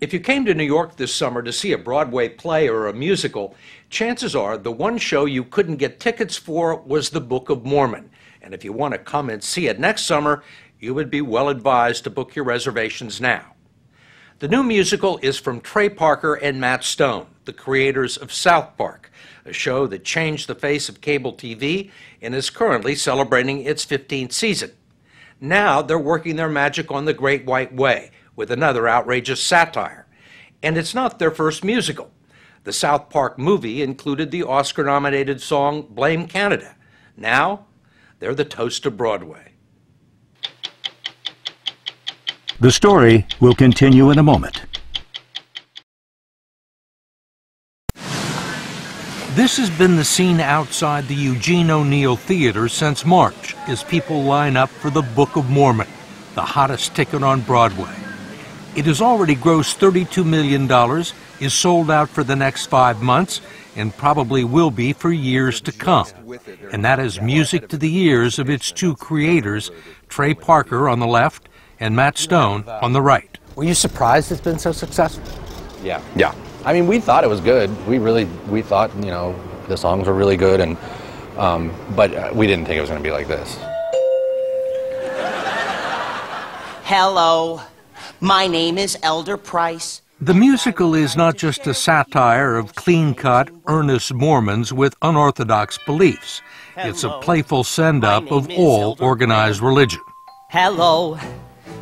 If you came to New York this summer to see a Broadway play or a musical, chances are the one show you couldn't get tickets for was the Book of Mormon. And if you want to come and see it next summer, you would be well advised to book your reservations now. The new musical is from Trey Parker and Matt Stone, the creators of South Park, a show that changed the face of cable TV and is currently celebrating its 15th season. Now they're working their magic on The Great White Way, with another outrageous satire. And it's not their first musical. The South Park movie included the Oscar-nominated song Blame Canada. Now, they're the toast of Broadway. The story will continue in a moment. This has been the scene outside the Eugene O'Neill Theater since March, as people line up for the Book of Mormon, the hottest ticket on Broadway. It has already grossed $32 million, is sold out for the next 5 months, and probably will be for years to come. And that is music to the ears of its two creators, Trey Parker on the left and Matt Stone on the right. Were you surprised it's been so successful? Yeah. Yeah. I mean, we thought it was good. We thought, you know, the songs were really good, and but we didn't think it was going to be like this. Hello. My name is Elder Price. The musical is not just a satire of clean-cut, earnest Mormons with unorthodox beliefs. It's a playful send-up of all organized religion. Hello,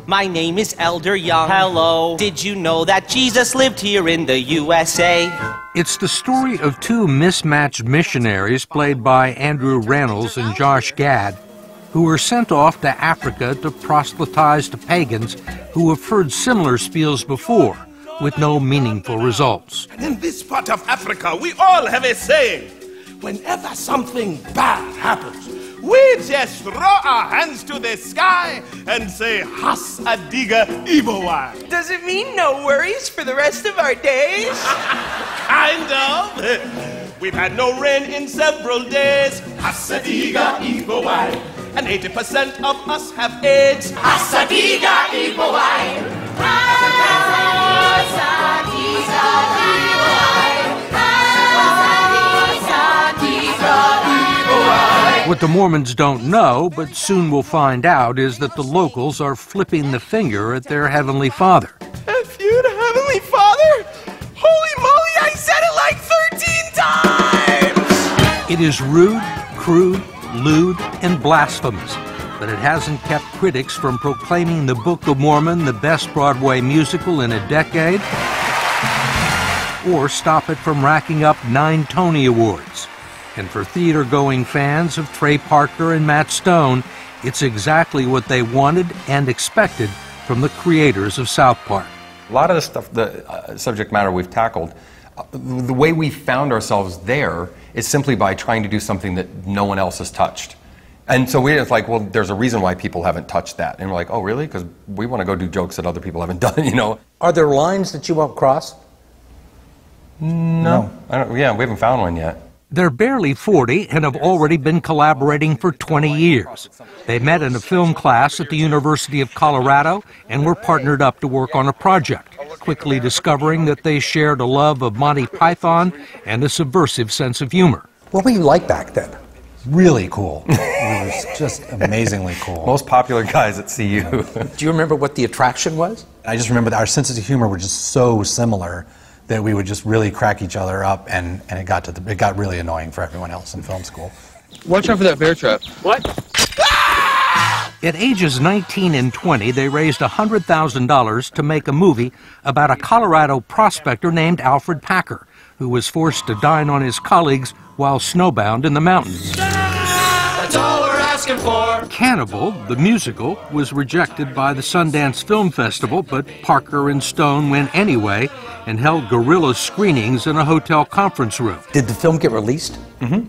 my name is Elder Young. Hello, did you know that Jesus lived here in the USA? It's the story of two mismatched missionaries played by Andrew Rannells and Josh Gad, who were sent off to Africa to proselytize to pagans who have heard similar spiels before, with no meaningful results. In this part of Africa, we all have a saying. Whenever something bad happens, we just throw our hands to the sky and say, Hasadiga Ibuwai. Does it mean no worries for the rest of our days? Kind of. We've had no rain in several days. Hasadiga Ibuwai. And 80% of us have AIDS. Hasadiga Ibuwai. What the Mormons don't know, but soon will find out, is that the locals are flipping the finger at their Heavenly Father. F you to Heavenly Father? Holy moly, I said it like 13 times! It is rude, crude, lewd, and blasphemous, but it hasn't kept critics from proclaiming the Book of Mormon the best Broadway musical in a decade, or stop it from racking up 9 Tony Awards. And for theater-going fans of Trey Parker and Matt Stone, it's exactly what they wanted and expected from the creators of South Park. A lot of the stuff, the subject matter we've tackled, the way we found ourselves there is simply by trying to do something that no one else has touched. And so we're like, well, there's a reason why people haven't touched that. And we're like, oh, really? Because we want to go do jokes that other people haven't done, you know? Are there lines that you won't cross? No. Yeah, we haven't found one yet. They're barely 40 and have already been collaborating for 20 years. They met in a film class at the University of Colorado and were partnered up to work on a project, quickly discovering that they shared a love of Monty Python and a subversive sense of humor. What were you like back then? Really cool. It was just amazingly cool. Most popular guys at CU. Do you remember what the attraction was? I just remember that our senses of humor were just so similar that we would just really crack each other up, and it got really annoying for everyone else in film school. Watch out for that bear trap. What? Ah! At ages 19 and 20, they raised $100,000 to make a movie about a Colorado prospector named Alfred Packer, who was forced to dine on his colleagues while snowbound in the mountains. That's all we're asking for. Cannibal, the musical, was rejected by the Sundance Film Festival, but Parker and Stone went anyway and held guerrilla screenings in a hotel conference room. Did the film get released? Mm-hmm.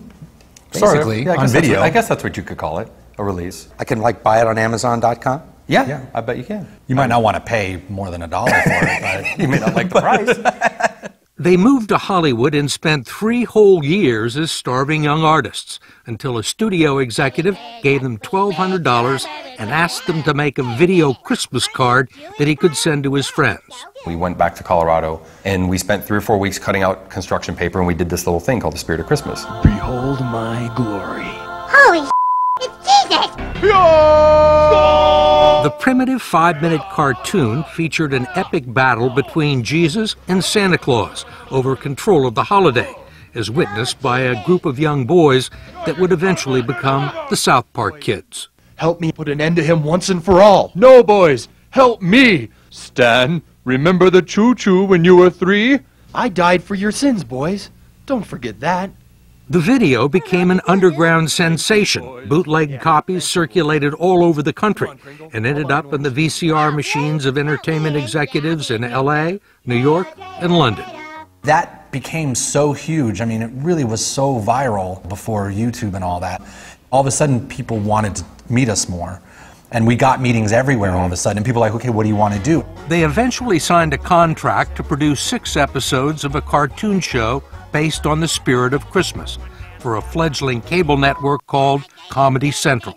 Basically, yeah, on video. I guess that's what you could call it, a release. I can, like, buy it on Amazon.com? Yeah, yeah, I bet you can. You might not want to pay more than $1 for it, but you may not like the price. They moved to Hollywood and spent 3 whole years as starving young artists until a studio executive gave them $1,200 and asked them to make a video Christmas card that he could send to his friends. We went back to Colorado and we spent 3 or 4 weeks cutting out construction paper, and we did this little thing called the Spirit of Christmas. Behold my glory. Holy s***, it's Jesus! The primitive 5-minute cartoon featured an epic battle between Jesus and Santa Claus over control of the holiday, as witnessed by a group of young boys that would eventually become the South Park kids. Help me put an end to him once and for all. No, boys, help me. Stan, remember the choo-choo when you were 3? I died for your sins, boys. Don't forget that. The video became an underground sensation. Bootleg copies circulated all over the country and ended up in the VCR machines of entertainment executives in L.A., New York, and London. That became so huge. I mean, it really was so viral before YouTube and all that. All of a sudden, people wanted to meet us more. And we got meetings everywhere all of a sudden. And people were like, okay, what do you want to do? They eventually signed a contract to produce 6 episodes of a cartoon show based on the Spirit of Christmas for a fledgling cable network called Comedy Central.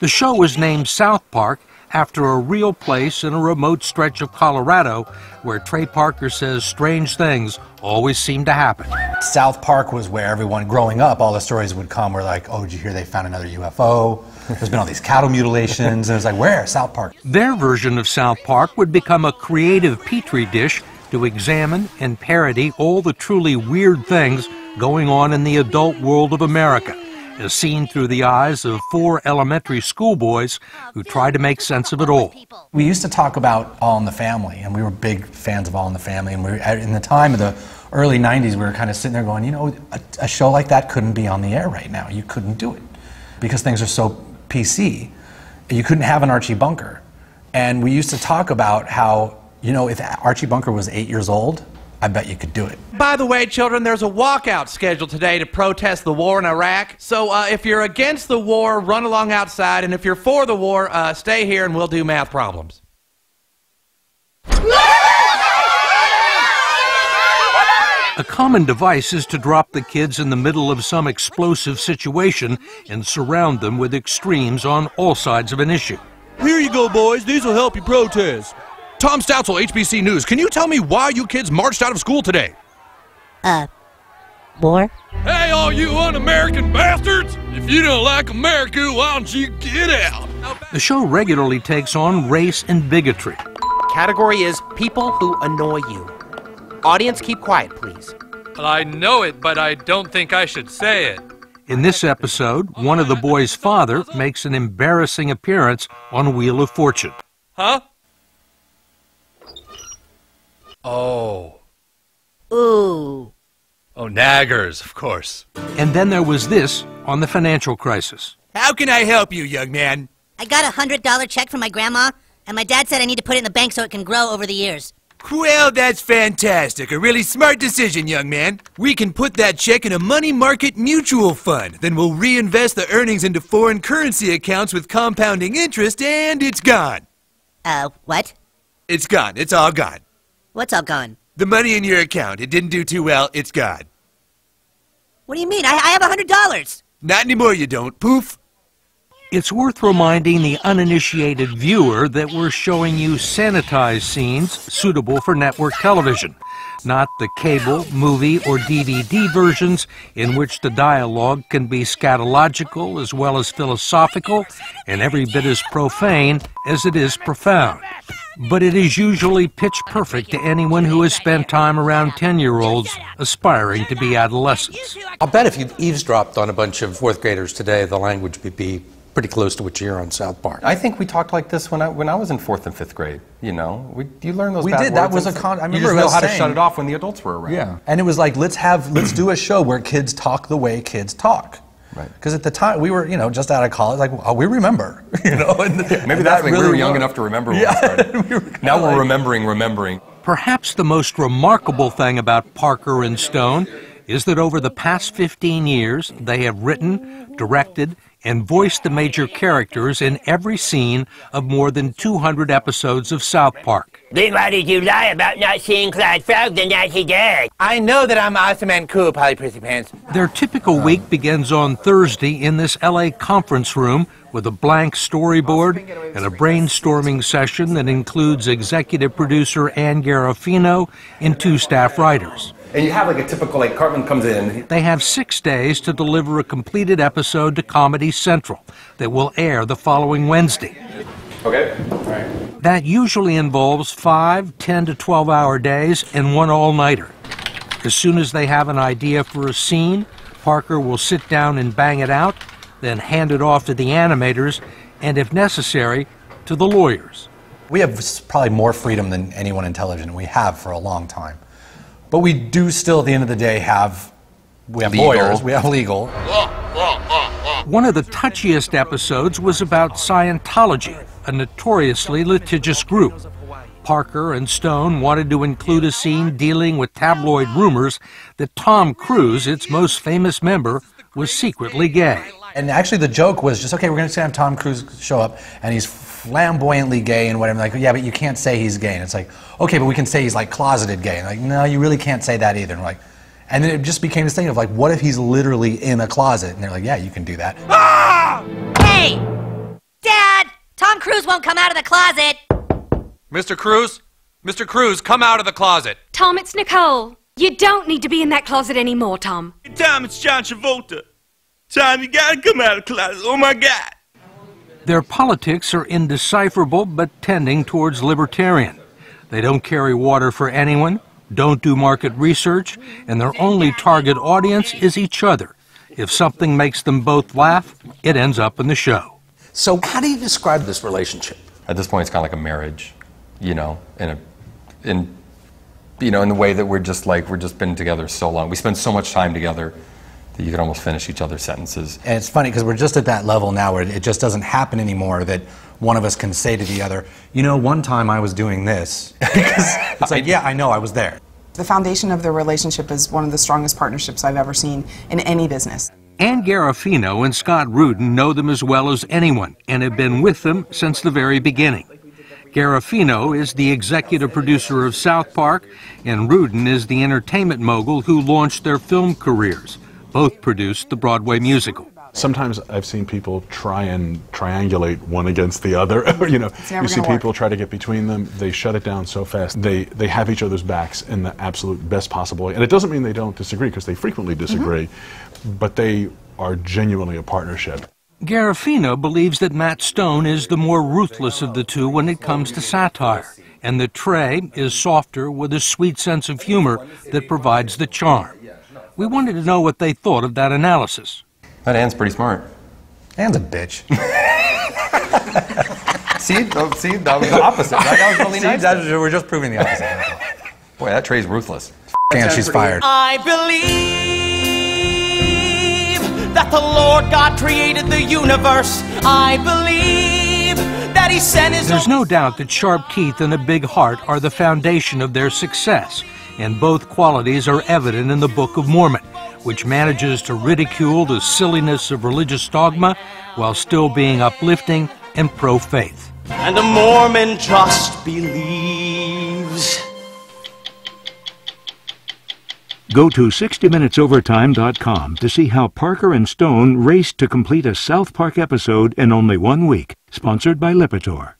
The show was named South Park after a real place in a remote stretch of Colorado where Trey Parker says strange things always seem to happen. South Park was where everyone, growing up, all the stories would come were like, oh, did you hear they found another UFO? There's been all these cattle mutilations, and it was like, where? South Park. Their version of South Park would become a creative petri dish to examine and parody all the truly weird things going on in the adult world of America, as seen through the eyes of 4 elementary schoolboys who try to make sense of it all. We used to talk about All in the Family, and we were big fans of All in the Family, and we were, in the time of the early 90s, we were kind of sitting there going, you know, a show like that couldn't be on the air right now. You couldn't do it because things are so PC. You couldn't have an Archie Bunker. And we used to talk about how, you know, if Archie Bunker was 8 years old, I bet you could do it. By the way, children, there's a walkout scheduled today to protest the war in Iraq. So if you're against the war, run along outside. And if you're for the war, stay here and we'll do math problems. A common device is to drop the kids in the middle of some explosive situation and surround them with extremes on all sides of an issue. Here you go, boys. These will help you protest. Tom Stoutzel, HBC News. Can you tell me why you kids marched out of school today? War? Hey, all you un-American bastards! If you don't like America, why don't you get out? The show regularly takes on race and bigotry. Category is people who annoy you. Audience, keep quiet, please. Well, I know it, but I don't think I should say it. In this episode, one of the boys' father makes an embarrassing appearance on Wheel of Fortune. Huh? Oh. Ooh. Oh, naggers, of course. And then there was this on the financial crisis. How can I help you, young man? I got a $100 check from my grandma, and my dad said I need to put it in the bank so it can grow over the years. Well, that's fantastic. A really smart decision, young man. We can put that check in a money market mutual fund. Then we'll reinvest the earnings into foreign currency accounts with compounding interest, and it's gone. What? It's gone. It's all gone. What's all gone? The money in your account. It didn't do too well. It's gone. What do you mean? I have $100. Not anymore, you don't. Poof. It's worth reminding the uninitiated viewer that we're showing you sanitized scenes suitable for network television, not the cable, movie, or DVD versions in which the dialogue can be scatological as well as philosophical and every bit as profane as it is profound. But it is usually pitch perfect to anyone who has spent time around 10-year-olds aspiring to be adolescents. I'll bet if you've eavesdropped on a bunch of 4th graders today, the language would be pretty close to what you hear on South Park. I think we talked like this when I was in 4th and 5th grade. You know, you learn those. We did. That was a con. I remember how to shut it off when the adults were around. Yeah, and it was like let's do a show where kids talk the way kids talk. Right. Because at the time we were, you know, just out of college. Like, oh, we remember. You know, and yeah, maybe that's really we were young enough to remember. When we started. Now we're remembering. Perhaps the most remarkable thing about Parker and Stone is that over the past 15 years, they have written, directed, and voiced the major characters in every scene of more than 200 episodes of South Park. Then why did you lie about not seeing Clyde Frog the night he died? I know that I'm awesome and cool, Polly Prissy Pants. Their typical week begins on Thursday in this L.A. conference room with a blank storyboard and a brainstorming session that includes executive producer Ann Garofino and 2 staff writers. And you have like a typical, like, Cartman comes in. They have 6 days to deliver a completed episode to Comedy Central that will air the following Wednesday. Okay. All right. That usually involves 5 10- to 12-hour days and 1 all-nighter. As soon as they have an idea for a scene, Parker will sit down and bang it out, then hand it off to the animators and, if necessary, to the lawyers. We have probably more freedom than anyone in television. We have for a long time. But we do still, at the end of the day, we have lawyers, we have legal. One of the touchiest episodes was about Scientology, a notoriously litigious group. Parker and Stone wanted to include a scene dealing with tabloid rumors that Tom Cruise, its most famous member, was secretly gay. And actually the joke was just, okay, we're going to have Tom Cruise show up, and he's flamboyantly gay and whatever. Like, yeah, but you can't say he's gay. And it's like, okay, but we can say he's like closeted gay. And like, no, you really can't say that either. And like, and then it just became this thing of like, what if he's literally in a closet? And they're like, yeah, you can do that. Ah! Hey, Dad, Tom Cruise won't come out of the closet. Mr. Cruise, come out of the closet. Tom, it's Nicole. You don't need to be in that closet anymore, Tom. Hey, Tom, it's John Travolta. Tom, you gotta come out of the closet. Oh my God. Their politics are indecipherable but tending towards libertarian. They don't carry water for anyone, don't do market research, and their only target audience is each other. If something makes them both laugh, it ends up in the show. So how do you describe this relationship? At this point, it's kind of like a marriage, you know, in the way that we're just been together so long. We spend so much time together. You can almost finish each other's sentences. And it's funny because we're just at that level now where it just doesn't happen anymore that one of us can say to the other, you know, one time I was doing this. Because it's like, yeah, I know, I was there. The foundation of their relationship is one of the strongest partnerships I've ever seen in any business. Ann Garofino and Scott Rudin know them as well as anyone and have been with them since the very beginning. Garofino is the executive producer of South Park, and Rudin is the entertainment mogul who launched their film careers. Both produced the Broadway musical. Sometimes I've seen people try and triangulate one against the other. You know, you see people try to get between them. They shut it down so fast. They have each other's backs in the absolute best possible way. And it doesn't mean they don't disagree, because they frequently disagree, but they are genuinely a partnership. Garofino believes that Matt Stone is the more ruthless of the two when it comes to satire, and that Trey is softer with a sweet sense of humor that provides the charm. We wanted to know what they thought of that analysis. That Ann's pretty smart. Ann's a bitch. see, that was the opposite. That was really nice. We're just proving the opposite. Boy, that Trey's ruthless. And she's fired. I believe that the Lord God created the universe. I believe that He sent His. There's no doubt that sharp teeth and a big heart are the foundation of their success. And both qualities are evident in the Book of Mormon, which manages to ridicule the silliness of religious dogma while still being uplifting and pro-faith. And the Mormon just believes. Go to 60MinutesOvertime.com to see how Parker and Stone raced to complete a South Park episode in only 1 week, sponsored by Lipitor.